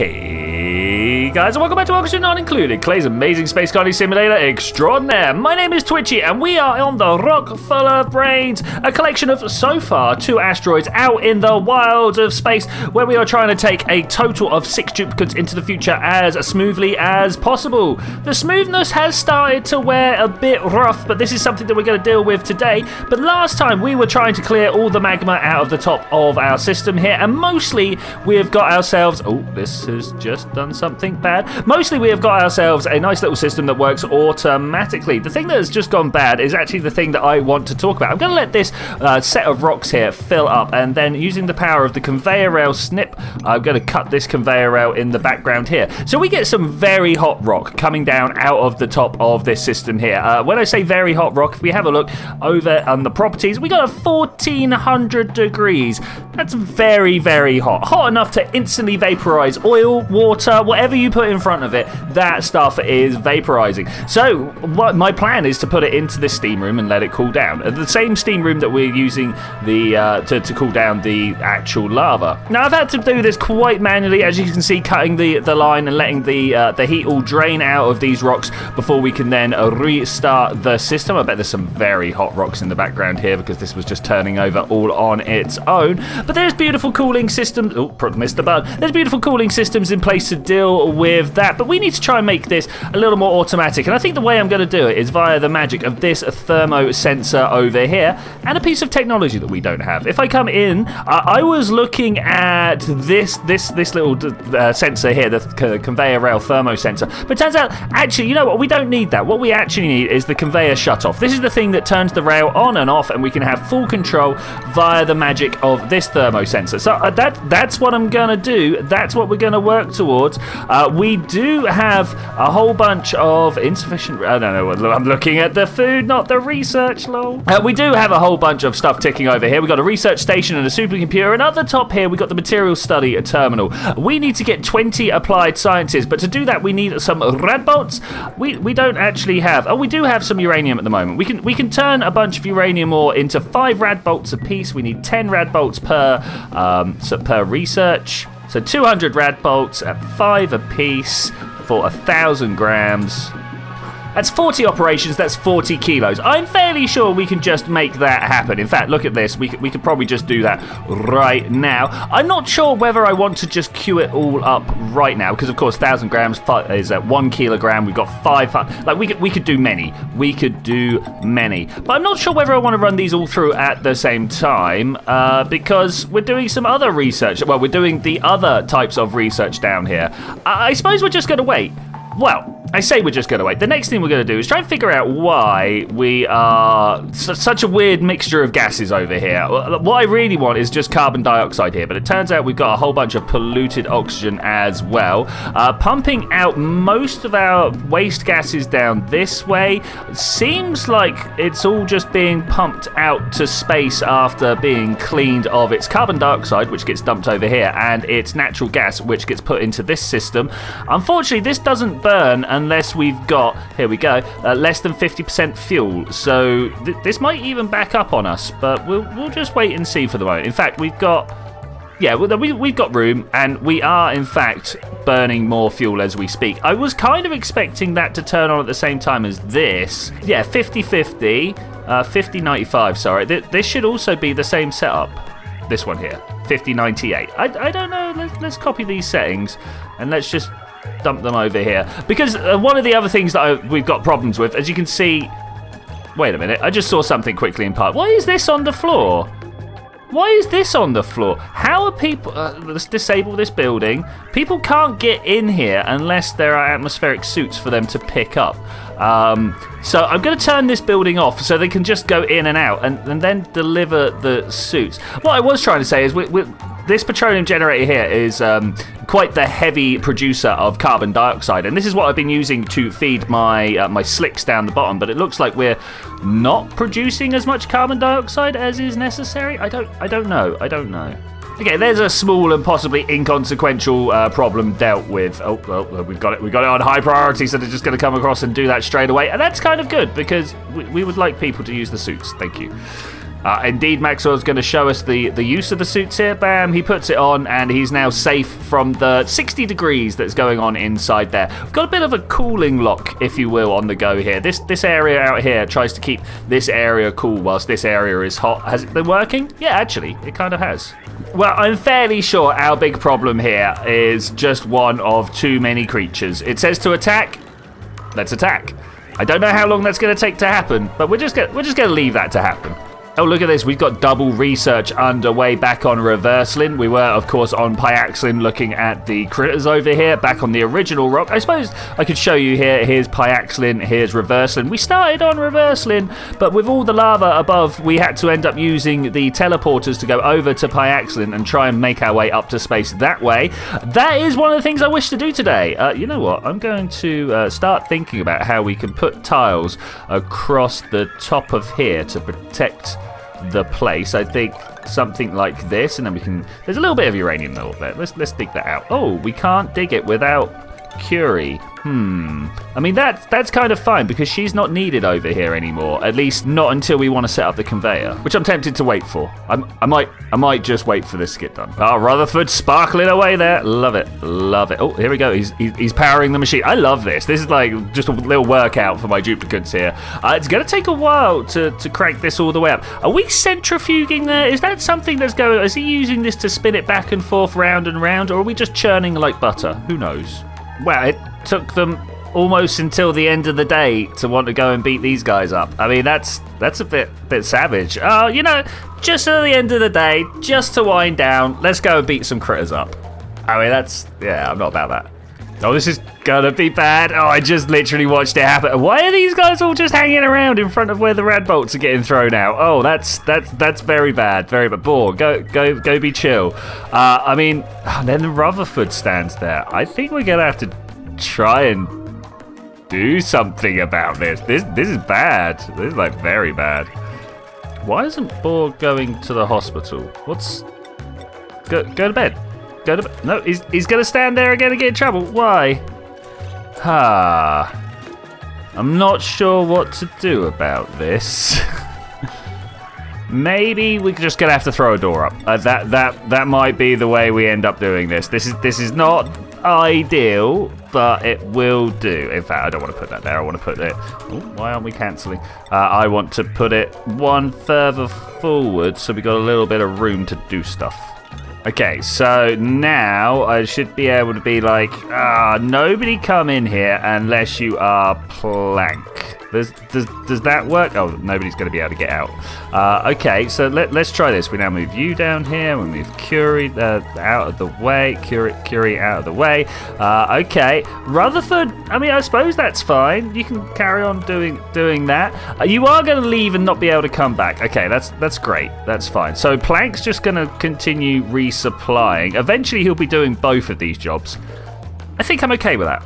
Hey guys, and welcome back to Oxygen Not Included, Clay's amazing space colony simulator extraordinaire. My name is Twitchy, and we are on the Rock Fuller Brains, a collection of, so far, 2 asteroids out in the wilds of space, where we are trying to take a total of 6 duplicants into the future as smoothly as possible. The smoothness has started to wear a bit rough, but this is something that we're going to deal with today. But last time, we were trying to clear all the magma out of the top of our system here, and mostly, we have got ourselves... Oh, this has just done something bad. Mostly we have got ourselves a nice little system that works automatically. The thing that has just gone bad is actually the thing that I want to talk about. I'm going to let this set of rocks here fill up, and then using the power of the conveyor rail snip, I'm going to cut this conveyor rail in the background here. So we get some very hot rock coming down out of the top of this system here. When I say very hot rock, if we have a look over on the properties, we got a 1400 degrees. That's very, very hot. Hot enough to instantly vaporize oil, water, whatever you put in front of it, that stuff is vaporizing. So what my plan is to put it into this steam room and let it cool down. The same steam room that we're using the to cool down the actual lava. Now I've had to do this quite manually, as you can see, cutting the line and letting the heat all drain out of these rocks before we can then restart the system. I bet there's some very hot rocks in the background here because this was just turning over all on its own. But there's beautiful cooling systems. Oh, missed the bug. There's beautiful cooling systems in place to deal with that, but we need to try and make this a little more automatic, and I think the way I'm going to do it is via the magic of this thermo sensor over here and a piece of technology that we don't have. If I come in, I was looking at this little sensor here, the conveyor rail thermo sensor, but turns out actually, you know what, we don't need that. What we actually need is the conveyor shutoff. This is the thing that turns the rail on and off, and we can have full control via the magic of this thermo sensor. So that's what I'm gonna do. That's what we're gonna work towards. We do have a whole bunch of insufficient... I don't know, I'm looking at the food, not the research, lol. We do have a whole bunch of stuff ticking over here. We've got a research station and a supercomputer, and at the top here we've got the material study terminal. We need to get 20 applied sciences, but to do that we need some red bolts. We don't actually have... Oh, we do have some uranium at the moment. We can turn a bunch of uranium ore into 5 rad bolts apiece. We need 10 rad bolts per research. So 200 rad bolts at 5 apiece for 1,000 grams. That's 40 operations, that's 40 kilos. I'm fairly sure we can just make that happen. In fact, look at this. We could probably just do that right now. I'm not sure whether I want to just queue it all up right now, because, of course, 1,000 grams is at 1 kilogram. We've got 500. Like, we could do many. We could do many. But I'm not sure whether I want to run these all through at the same time, because we're doing some other research. Well, we're doing the other types of research down here. I suppose we're just going to wait. Well... I say we're just going to wait. The next thing we're going to do is try and figure out why we are such a weird mixture of gases over here. What I really want is just carbon dioxide here, but it turns out we've got a whole bunch of polluted oxygen as well. Pumping out most of our waste gases down this way seems like it's all just being pumped out to space after being cleaned of its carbon dioxide, which gets dumped over here, and its natural gas, which gets put into this system. Unfortunately, this doesn't burn unless we've got, here we go, less than 50% fuel. So this might even back up on us, but we'll just wait and see for the moment. In fact, we've got... Yeah, we've got room, and we are, in fact, burning more fuel as we speak. I was kind of expecting that to turn on at the same time as this. Yeah, 50-50, 50-95, sorry. This should also be the same setup. This one here, 50-98. I don't know. Let's copy these settings, and let's just... dump them over here, because one of the other things that we've got problems with, as you can see, wait a minute, I just saw something quickly in part. Why is this on the floor? Why is this on the floor? How are people... let's disable this building. People can't get in here unless there are atmospheric suits for them to pick up. So I'm going to turn this building off so they can just go in and out and then deliver the suits. What I was trying to say is this petroleum generator here is quite the heavy producer of carbon dioxide, and this is what I've been using to feed my my slicks down the bottom, but it looks like we're not producing as much carbon dioxide as is necessary. I don't know. Okay, there's a small and possibly inconsequential problem dealt with. Oh, well, we've got it on high priority, so they're just going to come across and do that straight away, and that's kind of good, because we would like people to use the suits. Thank you. Indeed, Maxwell's going to show us the use of the suits here. Bam, he puts it on, and he's now safe from the 60 degrees that's going on inside there. We've got a bit of a cooling lock, if you will, on the go here. This area out here tries to keep this area cool whilst this area is hot. Has it been working? Yeah, actually, it kind of has. Well, I'm fairly sure our big problem here is just one of too many creatures. It says to attack. Let's attack. I don't know how long that's going to take to happen, but we're just going to leave that to happen. Oh, look at this. We've got double research underway back on Reverselin. We were, of course, on Pyaxlin looking at the critters over here, back on the original rock. I suppose I could show you here. Here's Pyaxlin, here's Reverselin. We started on Reverselin, but with all the lava above, we had to end up using the teleporters to go over to Pyaxlin and try and make our way up to space that way. That is one of the things I wish to do today. You know what? I'm going to start thinking about how we can put tiles across the top of here to protect the place. I think something like this, and then we can, there's a little bit of uranium though there. Let's dig that out. Oh, we can't dig it without Curie. I mean, that's kind of fine because she's not needed over here anymore, at least not until we want to set up the conveyor, which I'm tempted to wait for. I might just wait for this to get done. Oh, Rutherford sparkling away there. Love it, love it. Oh, here we go. He's powering the machine. I love this. This is like just a little workout for my duplicants here. It's going to take a while to crank this all the way up. Are we centrifuging there? Is that something that's going on? Is he using this to spin it back and forth, round and round, or are we just churning like butter? Who knows? Well, it took them almost until the end of the day to want to go and beat these guys up. I mean, that's a bit savage. Oh, you know, just at the end of the day, just to wind down, let's go and beat some critters up. I mean, that's, yeah, I'm not about that. Oh, this is gonna be bad. Oh, I just literally watched it happen. Why are these guys all just hanging around in front of where the rad bolts are getting thrown out? Oh, that's very bad, very bad. Boar, go be chill. I mean, and then the Rutherford stands there. I think we're gonna have to try and do something about this. This is bad. This is like very bad. Why isn't Boar going to the hospital? What's, go to bed. Go to bed. No, he's gonna stand there again and get in trouble. Why? I'm not sure what to do about this. Maybe we're just gonna have to throw a door up. That might be the way we end up doing this. This is not ideal, but it will do. In fact, I don't want to put that there. I want to put it. Ooh, why aren't we cancelling? I want to put it one further forward, so we got a little bit of room to do stuff. Okay, so now I should be able to be like, nobody come in here unless you are plank. Does that work? Oh, nobody's going to be able to get out. Okay, so let's try this. We now move you down here. We move Curie out of the way. Curie out of the way. Okay, Rutherford, I mean, I suppose that's fine. You can carry on doing that. You are going to leave and not be able to come back. Okay, that's great. That's fine. So Plank's just going to continue resupplying. Eventually, he'll be doing both of these jobs. I think I'm okay with that.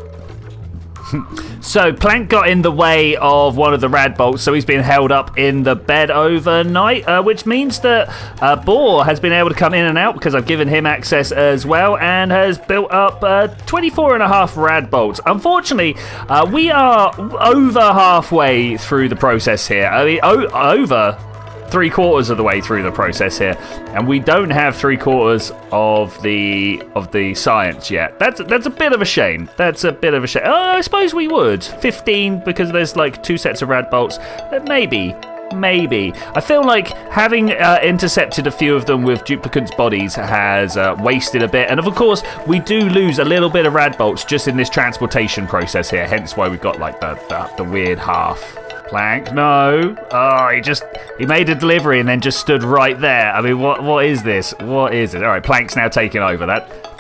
So Plank got in the way of one of the rad bolts, so he's been held up in the bed overnight, which means that Boar has been able to come in and out because I've given him access as well, and has built up 24 and a half rad bolts. Unfortunately, we are over halfway through the process here. I mean, over 3/4 of the way through the process here, and we don't have 3/4 of the science yet. That's a bit of a shame. That's a bit of a shame. Oh, I suppose we would 15 because there's like 2 sets of rad bolts. Maybe. I feel like having intercepted a few of them with duplicants' bodies has wasted a bit. And of course, we do lose a little bit of rad bolts just in this transportation process here. Hence why we've got like the weird half. Plank, no. Oh, he made a delivery and then just stood right there. I mean, what is this? What is it? All right, Plank's now taking over.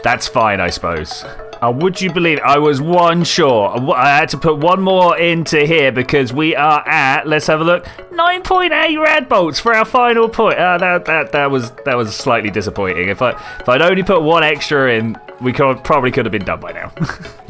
That's fine, I suppose. Would you believe it? I was one sure. I had to put one more into here because we are at, let's have a look, 9.8 rad bolts for our final point. That was slightly disappointing. If I'd only put one extra in, we probably could have been done by now.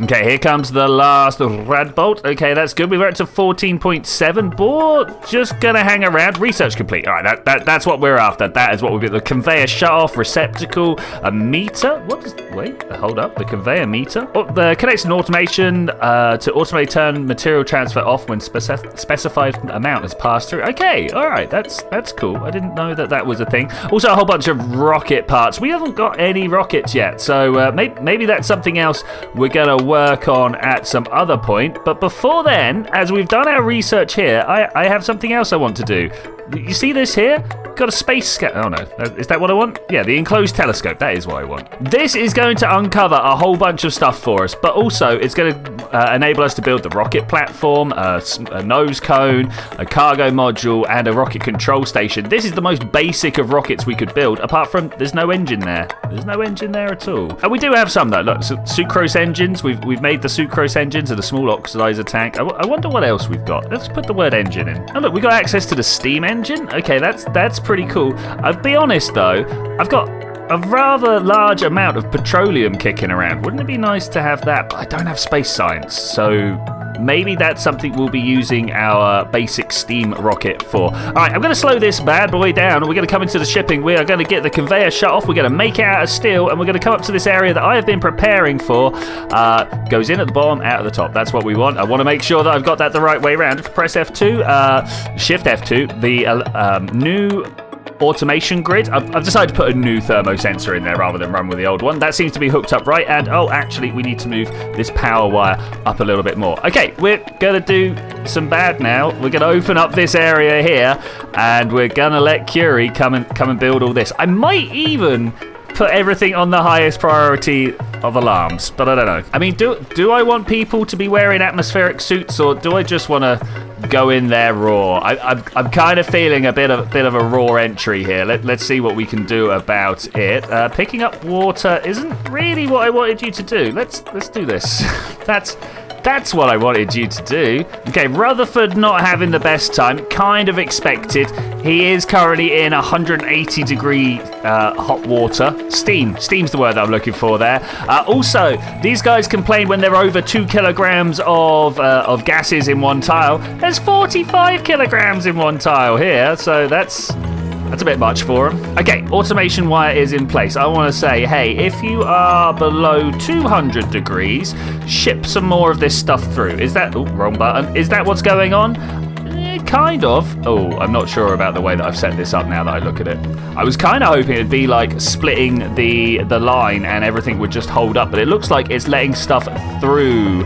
Okay, here comes the last rad bolt. Okay, that's good. We're up to 14.7. Board just gonna hang around. Research complete. All right, that's what we're after. That is what we've got. The conveyor shut-off receptacle, a meter. What is? Wait, hold up. The conveyor meter. Oh, the connects an automation to automatically turn material transfer off when specified amount is passed through. Okay, all right, that's cool. I didn't know that that was a thing. Also, a whole bunch of rocket parts. We haven't got any rockets yet, so maybe that's something else we're gonna work on at some other point. But before then, as we've done our research here, I have something else I want to do. You see this here? Got a space scout. Oh no, is that what I want? Yeah, the enclosed telescope, that is what I want. This is going to uncover a whole bunch of stuff for us, but also it's going to enable us to build the rocket platform, a nose cone, a cargo module, and a rocket control station. This is the most basic of rockets we could build, apart from there's no engine there. There's no engine there at all. And we do have some though, look, so sucrose engines. We've made the sucrose engines and a small oxidizer tank. I wonder what else we've got. Let's put the word engine in. Oh look, we got access to the steam engine. Okay, that's pretty cool. I'll be honest though, I've got a rather large amount of petroleum kicking around. Wouldn't it be nice to have that? But I don't have space science, so maybe that's something we'll be using our basic steam rocket for. All right, I'm going to slow this bad boy down. We're going to come into the shipping. We are going to get the conveyor shut off. We're going to make it out of steel, and we're going to come up to this area that I have been preparing for. Goes in at the bottom, out at the top. That's what we want. I want to make sure that I've got that the right way around. Press F2, Shift F2, the new automation grid. I've decided to put a new thermosensor in there rather than run with the old one. That seems to be hooked up right. And oh, actually, we need to move this power wire up a little bit more. Okay, we're gonna do some bad now. We're gonna open up this area here, and we're gonna let Curie come and build all this. I might even put everything on the highest priority of alarms, but I don't know. I mean, do I want people to be wearing atmospheric suits, or do I just want to go in there raw? I'm kind of feeling a bit of a raw entry here. Let's see what we can do about it. Picking up water isn't really what I wanted you to do. Let's do this. That's what I wanted you to do. Okay, Rutherford not having the best time, kind of expected. He is currently in 180-degree hot water. Steam. Steam's the word that I'm looking for there. Also, these guys complain when they're over 2 kilograms of gases in one tile. There's 45 kilograms in one tile here, so that's a bit much for them. Okay, automation wire is in place. I want to say, hey, if you are below 200 degrees, ship some more of this stuff through. Is that... Ooh, wrong button. Is that what's going on? Kind of. Oh, I'm not sure about the way that I've set this up now that I look at it. I was kind of hoping it'd be like splitting the line and everything would just hold up, but it looks like it's letting stuff through.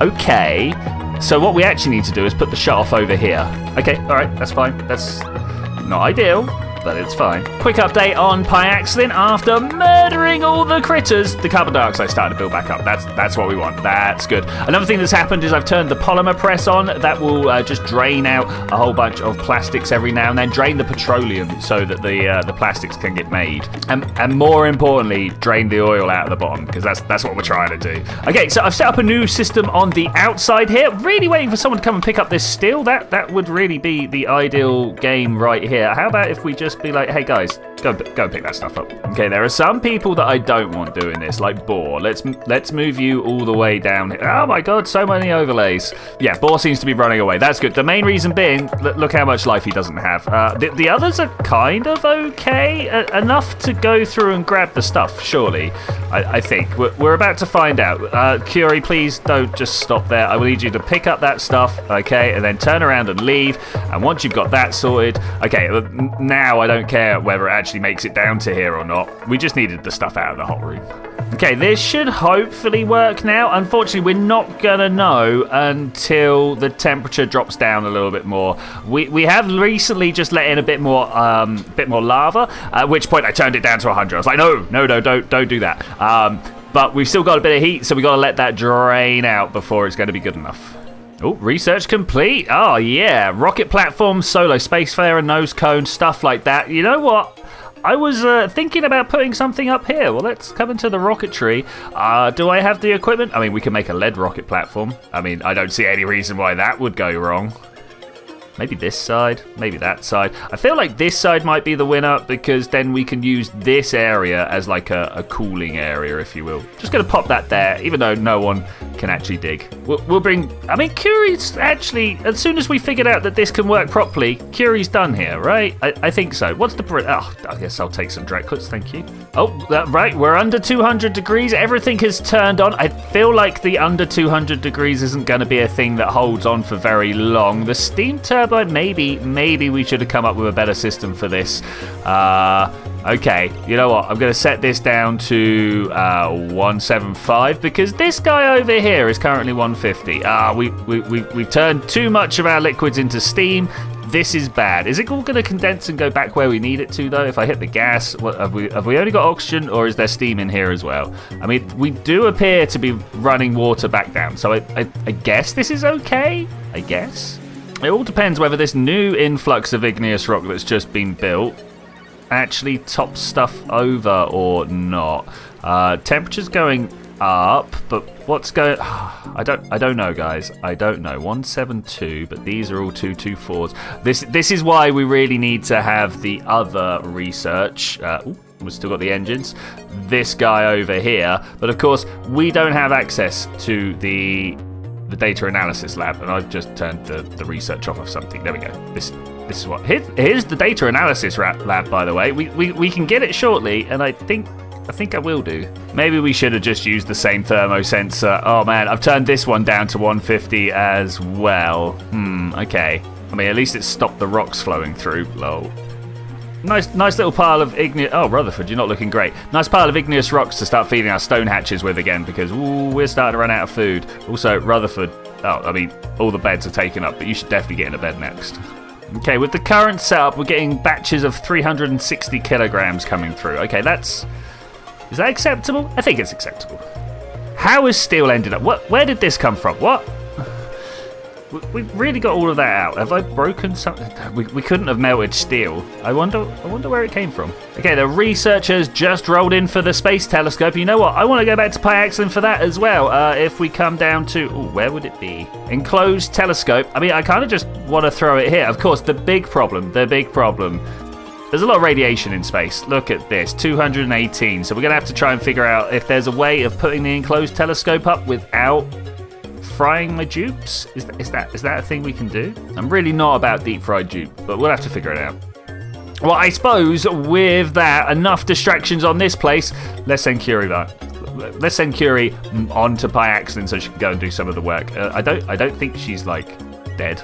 Okay. So what we actually need to do is put the shut-off over here. Okay, all right, that's fine. That's not ideal, but it's fine. Quick update on Pyaxlin. After murdering all the critters, the carbon dioxide started to build back up. That's what we want. That's good. Another thing that's happened is I've turned the polymer press on. That will just drain out a whole bunch of plastics every now and then. Drain the petroleum so that the plastics can get made. And more importantly, drain the oil out of the bottom, because that's what we're trying to do. Okay, so I've set up a new system on the outside here. Really waiting for someone to come and pick up this steel. That would really be the ideal game right here. How about if we just be like, hey guys, go pick that stuff up. Okay, there are some people that I don't want doing this, like Boar. Let's move you all the way down here. Oh my god, so many overlays. Yeah, Boar seems to be running away. That's good. The main reason being, look how much life he doesn't have. The others are kind of okay, enough to go through and grab the stuff, surely. I think. We're about to find out. Curie, please don't just stop there. I will need you to pick up that stuff, okay, and then turn around and leave. And once you've got that sorted, okay, now I don't care whether it actually makes it down to here or not. We just needed the stuff out of the hot room. Okay, this should hopefully work now. Unfortunately, we're not gonna know until the temperature drops down a little bit more. We have recently just let in a bit more lava, at which point I turned it down to 100. I was like, no, don't do that. But we've still got a bit of heat, so we got to let that drain out before it's going to be good enough. Oh, research complete. Oh yeah, rocket platform, solo spacefarer, and nose cone, stuff like that. You know what? I was thinking about putting something up here. Well, let's come into the rocketry. Do I have the equipment? I mean, we can make a lead rocket platform. I mean, I don't see any reason why that would go wrong. Maybe this side, maybe that side. I feel like this side might be the winner because then we can use this area as like a cooling area, if you will. Just going to pop that there, even though no one can actually dig. We'll bring... I mean, Curie's actually... As soon as we figured out that this can work properly, Curie's done here, right? I think so. What's the... Oh, I guess I'll take some Draclets, thank you. Oh, right, we're under 200 degrees. Everything has turned on. I feel like the under 200 degrees isn't going to be a thing that holds on for very long. The steam turbine... But maybe we should have come up with a better system for this. Okay, you know what? I'm going to set this down to 175 because this guy over here is currently 150. We've turned too much of our liquids into steam. This is bad. Is it all going to condense and go back where we need it to, though? If I hit the gas, what, have we only got oxygen, or is there steam in here as well? I mean, we do appear to be running water back down, so I guess this is okay, I guess. It all depends whether this new influx of igneous rock that's just been built actually tops stuff over or not. Temperature's going up, but what's going... I don't know, guys. I don't know. 172, but these are all 224s. This is why we really need to have the other research. We've still got the engines. This guy over here. But, of course, we don't have access to the data analysis lab, and I've just turned the research off of something. There we go. This is what... Here's the data analysis lab, by the way. We can get it shortly, and I think I will do. Maybe we should have just used the same thermo sensor. Oh, man, I've turned this one down to 150 as well. Okay. I mean, at least it stopped the rocks flowing through. Lol. Nice little pile of igneous... Oh, Rutherford, you're not looking great. Nice pile of igneous rocks to start feeding our stone hatches with again because, ooh, we're starting to run out of food. Also, Rutherford... Oh, I mean, all the beds are taken up, but you should definitely get in a bed next. Okay, with the current setup, we're getting batches of 360 kilograms coming through. Okay, that's... Is that acceptable? I think it's acceptable. How is steel ended up? What? Where did this come from? What? We've really got all of that out. Have I broken something? We couldn't have melted steel. I wonder where it came from. Okay, the researchers just rolled in for the space telescope. You know what? I want to go back to Pyaxlin for that as well. If we come down to... Ooh, where would it be? Enclosed telescope. I mean, I kind of just want to throw it here. Of course, the big problem... There's a lot of radiation in space. Look at this, 218. So we're going to have to try and figure out if there's a way of putting the enclosed telescope up without... frying my dupes? Is that a thing we can do? I'm really not about deep fried dupe, but we'll have to figure it out. Well, I suppose with that, enough distractions on this place. Let's send Curie back. Let's send Curie on to Pyaxlin so she can go and do some of the work. I don't think she's like dead.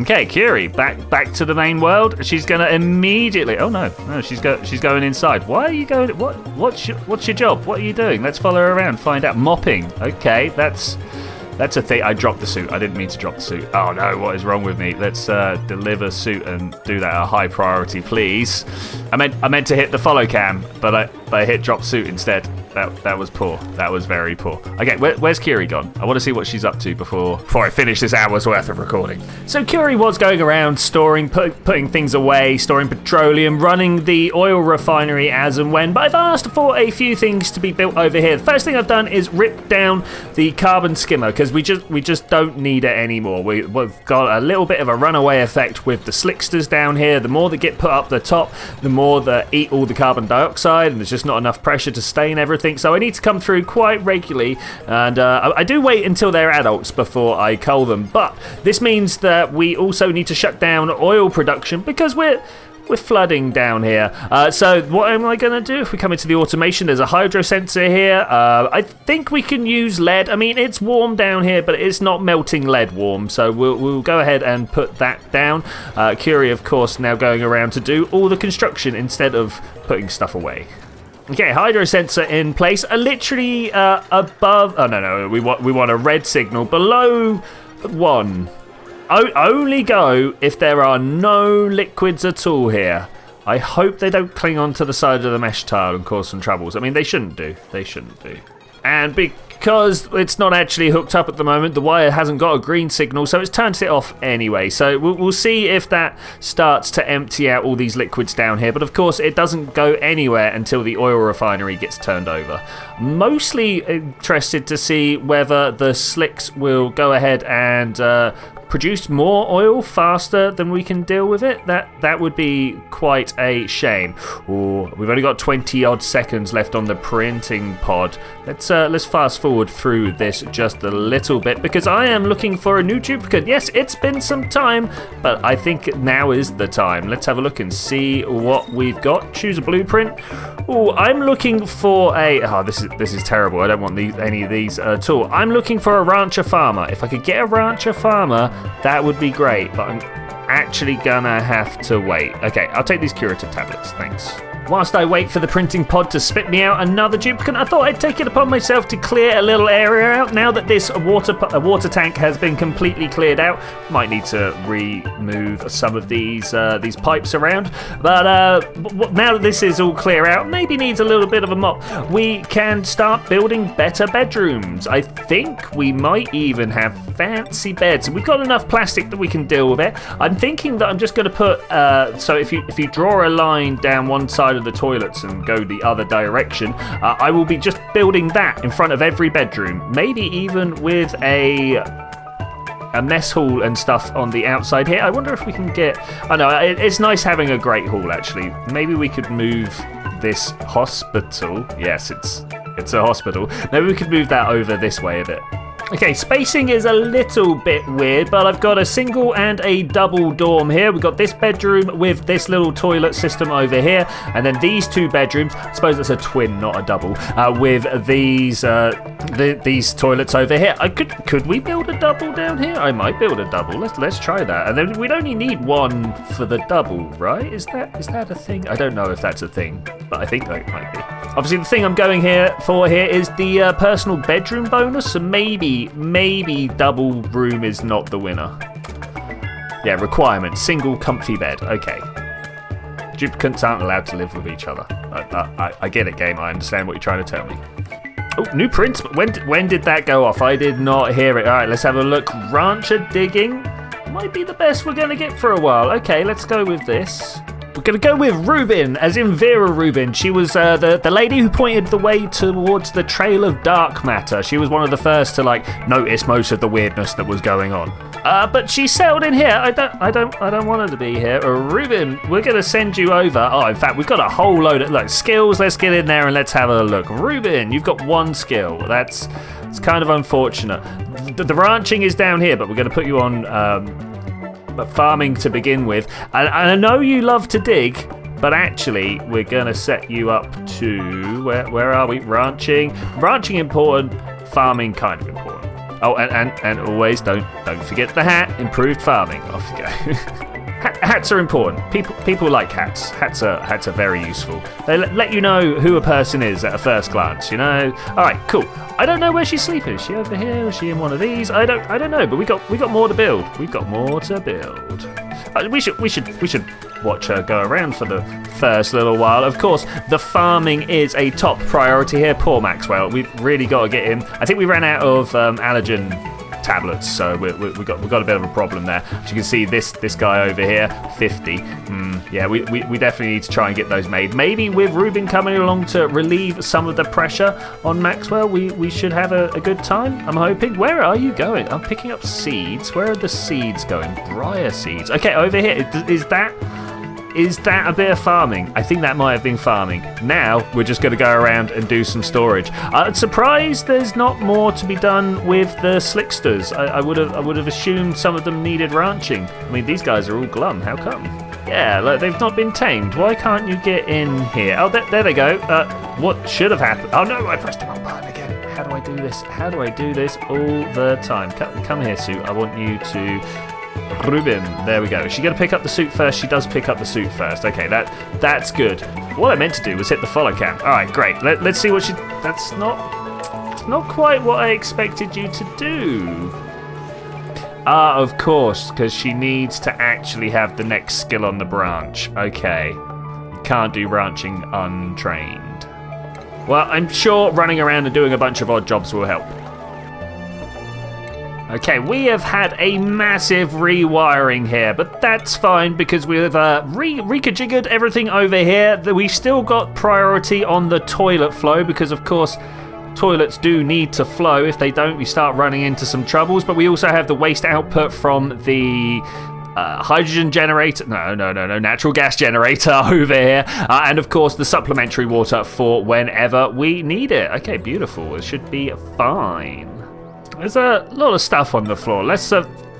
Okay, Curie, back to the main world. She's gonna immediately... Oh no, she's going inside. Why are you going? What's your job? What are you doing? Let's follow her around, find out. Mopping. Okay, that's a thing. I dropped the suit. I didn't mean to drop the suit. Oh no, what is wrong with me? Let's deliver suit and do that a high priority, please. I meant to hit the follow cam, but I hit drop suit instead. That was poor. That was very poor. Okay, where's Curie gone? I want to see what she's up to before I finish this hour's worth of recording. So Curie was going around storing, putting things away, storing petroleum, running the oil refinery as and when, but I've asked for a few things to be built over here. The first thing I've done is rip down the carbon skimmer because we just don't need it anymore. We've got a little bit of a runaway effect with the slicksters down here. The more that get put up the top, the more that eat all the carbon dioxide, and there's just not enough pressure to stain everything. So I need to come through quite regularly, and I do wait until they're adults before I cull them. But this means that we also need to shut down oil production because we're flooding down here. So what am I going to do if we come into the automation? There's a hydro sensor here. I think we can use lead. I mean, it's warm down here, but it's not melting lead warm. So we'll go ahead and put that down. Curie, of course, now going around to do all the construction instead of putting stuff away. Okay, hydro sensor in place. Literally above... Oh, no. We want a red signal below 1. Only go if there are no liquids at all here. I hope they don't cling onto the side of the mesh tile and cause some troubles. I mean, they shouldn't do. They shouldn't do. And because it's not actually hooked up at the moment, the wire hasn't got a green signal, so it's turned it off anyway. So we'll see if that starts to empty out all these liquids down here. But of course, it doesn't go anywhere until the oil refinery gets turned over. Mostly interested to see whether the slicks will go ahead and produce more oil faster than we can deal with it, that would be quite a shame. Ooh, we've only got 20 odd seconds left on the printing pod. Let's fast forward through this just a little bit, because I am looking for a new duplicant. Yes, it's been some time, but I think now is the time. Let's have a look and see what we've got. Choose a blueprint. Ooh, I'm looking for a, oh, this is terrible. I don't want any of these at all. I'm looking for a rancher farmer. If I could get a rancher farmer, that would be great, but I'm actually gonna have to wait. Okay, I'll take these curative tablets, thanks. Whilst I wait for the printing pod to spit me out another duplicant, I thought I'd take it upon myself to clear a little area out. Now that this water tank has been completely cleared out, might need to remove some of these pipes around. But now that this is all clear out, maybe needs a little bit of a mop, we can start building better bedrooms. I think we might even have fancy beds. We've got enough plastic that we can deal with it. I'm thinking that I'm just going to put, so if you draw a line down one side of the toilets and go the other direction, I will be just building that in front of every bedroom, maybe even with a mess hall and stuff on the outside here. I wonder if we can get, I know it's nice having a great hall actually. Maybe we could move this hospital, yes, it's a hospital, maybe we could move that over this way a bit. Okay, spacing is a little bit weird, but I've got a single and a double dorm here. We've got this bedroom with this little toilet system over here, and then these two bedrooms, I suppose that's a twin, not a double, with these toilets over here. Could we build a double down here? I might build a double. Let's try that. And then we'd only need one for the double, right? Is that a thing? I don't know if that's a thing, but I think that might be. Obviously, the thing I'm going here for here is the personal bedroom bonus, so maybe double room is not the winner. Yeah, requirement, single comfy bed. Okay. Duplicants aren't allowed to live with each other. I get it, game. I understand what you're trying to tell me. Oh, new prints. When did that go off? I did not hear it. All right, let's have a look. Rancher digging might be the best we're going to get for a while. Okay, let's go with this. We're going to go with Rubin, as in Vera Rubin. She was the lady who pointed the way towards the trail of dark matter. She was one of the first to, like, notice most of the weirdness that was going on. But she sailed in here. I don't want her to be here. Rubin, we're going to send you over. Oh, in fact, we've got a whole load of, like, skills. Let's get in there and let's have a look. Rubin, you've got one skill. That's kind of unfortunate. The ranching is down here, but we're going to put you on... farming to begin with, and I know you love to dig, but actually we're gonna set you up to where are we? Ranching important, farming kind of important. Oh, and always don't forget the hat. Improved farming. Off you go. Hats are important. People like hats. Hats are very useful. They let you know who a person is at a first glance. You know. All right, cool. I don't know where she's sleeping. Is she over here? Is she in one of these? I don't know. But we got more to build. We've got more to build. We should watch her go around for the first little while. Of course, the farming is a top priority here. Poor Maxwell. We've really got to get him. I think we ran out of allergen tablets, so we got a bit of a problem there. As you can see, this guy over here, 50. Yeah, we definitely need to try and get those made. Maybe with Rubin coming along to relieve some of the pressure on Maxwell, we should have a good time, I'm hoping. Where are you going? I'm picking up seeds. Where are the seeds going? Briar seeds. Okay, over here. Is that a bit of farming? I think that might have been farming. Now we're just going to go around and do some storage. I'm surprised there's not more to be done with the slicksters. I would have assumed some of them needed ranching. I mean, these guys are all glum. How come? Yeah, look, they've not been tamed. Why can't you get in here? Oh, there they go. What should have happened? Oh no, I pressed the wrong button again. How do I do this? How do I do this all the time? Come here, Sue. I want you to... Rubin, there we go. Is she going to pick up the suit first? She does pick up the suit first. Okay, that's good. What I meant to do was hit the follow cam. All right, great. Let's see what she... That's not quite what I expected you to do. Ah, of course, because she needs to actually have the next skill on the branch. Okay. You can't do ranching untrained. Well, I'm sure running around and doing a bunch of odd jobs will help. Okay, we have had a massive rewiring here, but that's fine because we've rejiggered everything over here. We've still got priority on the toilet flow because, of course, Toilets do need to flow. If they don't, we start running into some troubles. But we also have the waste output from the hydrogen generator, natural gas generator over here, and of course the supplementary water for whenever we need it. Okay, beautiful. It should be fine. There's a lot of stuff on the floor. Let's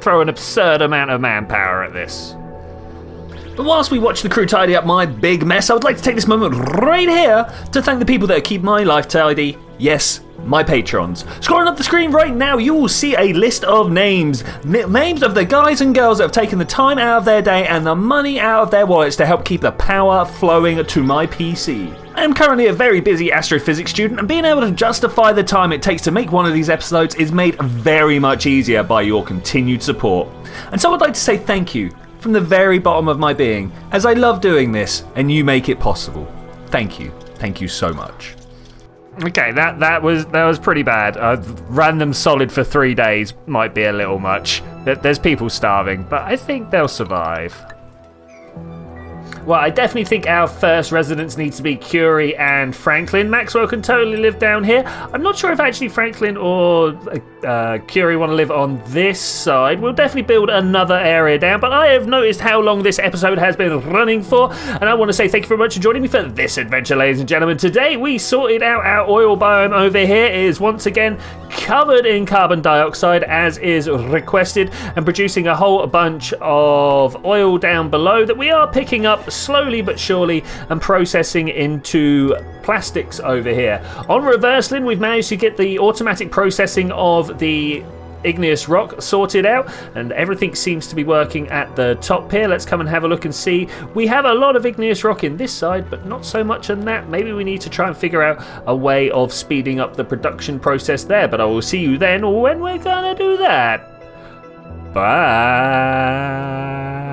throw an absurd amount of manpower at this. But whilst we watch the crew tidy up my big mess, I would like to take this moment right here to thank the people that keep my life tidy. Yes, my patrons. Scrolling up the screen right now, you will see a list of names. Names of the guys and girls that have taken the time out of their day and the money out of their wallets to help keep the power flowing to my PC. I am currently a very busy astrophysics student, and being able to justify the time it takes to make one of these episodes is made very much easier by your continued support. And so I'd like to say thank you from the very bottom of my being, as I love doing this and you make it possible. Thank you. Thank you so much. Okay, that was pretty bad. Random solid for 3 days might be a little much. There's people starving, but I think they'll survive. Well, I definitely think our first residents needs to be Curie and Franklin. Maxwell can totally live down here. I'm not sure if actually Franklin or Curie want to live on this side. We'll definitely build another area down, but I have noticed how long this episode has been running for, and I want to say thank you very much for joining me for this adventure, ladies and gentlemen. Today we sorted out our oil biome over here. It is once again covered in carbon dioxide, as is requested, and producing a whole bunch of oil down below that we are picking up slowly but surely and processing into plastics over here. On Reverselin, we've managed to get the automatic processing of the igneous rock sorted out, and everything seems to be working at the top here. Let's come and have a look and see. We have a lot of igneous rock in this side, but not so much on that. Maybe we need to try and figure out a way of speeding up the production process there, but I will see you then when we're gonna do that. Bye.